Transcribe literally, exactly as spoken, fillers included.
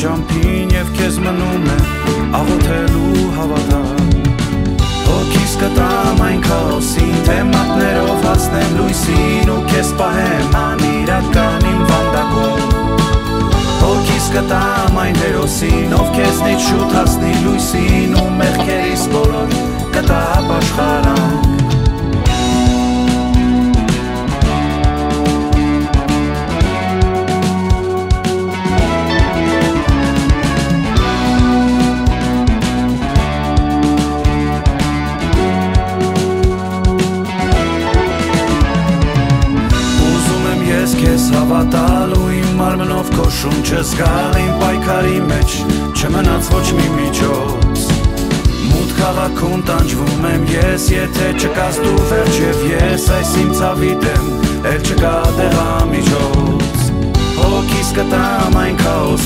ջամփին եւ քեզ մնում է աղոթելու հավատան Հոգիս կտամ այն քաոսին թե մատներով հասնեմ լույսին ու քեզ պահեմ անիրական իմ վանդակում Հոգիս կտամ այն հերոսին ով քեզնից շուտ հասնի լույսին ու մեղքերիս բոլոր կտա ապաշխարանք Հավատալու իմ մարմնով քո շունչը զգալ իմ պայքարի մեջ չմնաց ոչ մի միջոց Մութ քաղաքում տանջվում եմ ես եթե չկաս դու վերջ եւ ես այս իմ ցավիդ եմ էլ չկա դեղամիջոց Հոգիս կտամ այն քաոսին